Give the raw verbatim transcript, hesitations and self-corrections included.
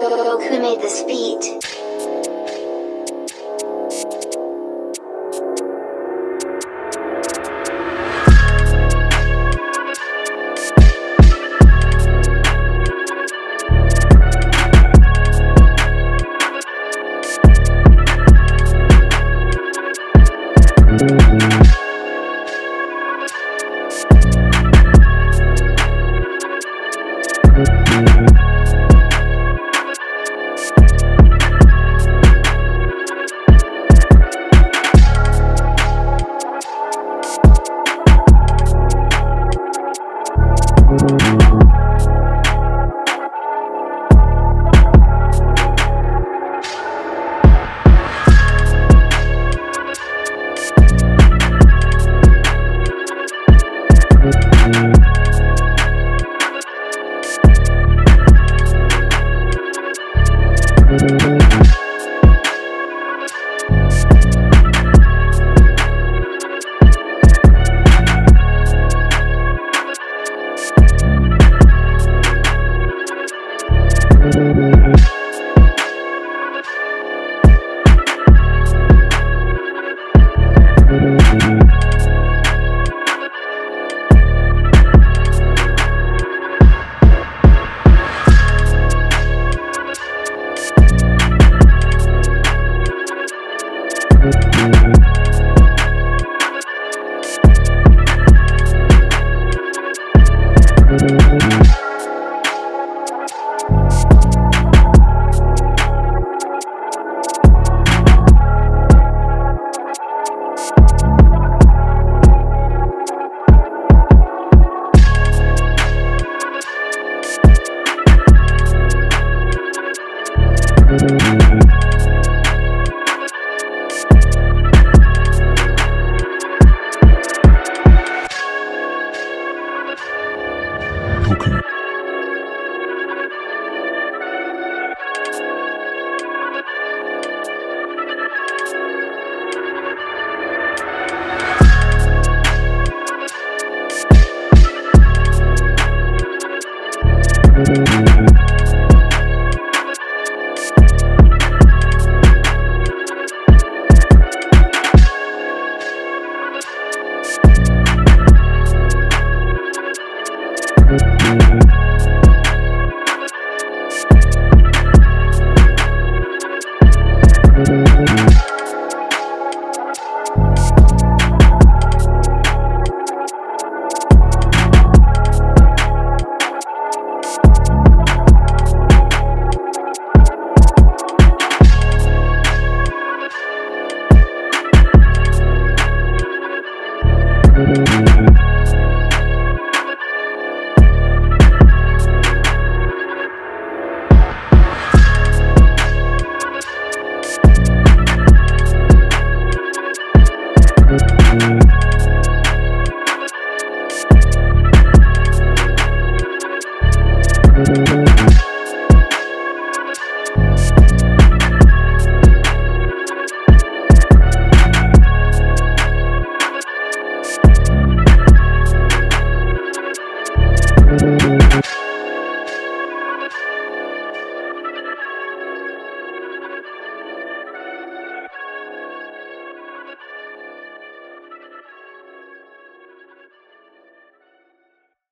Who made this beat? Okay.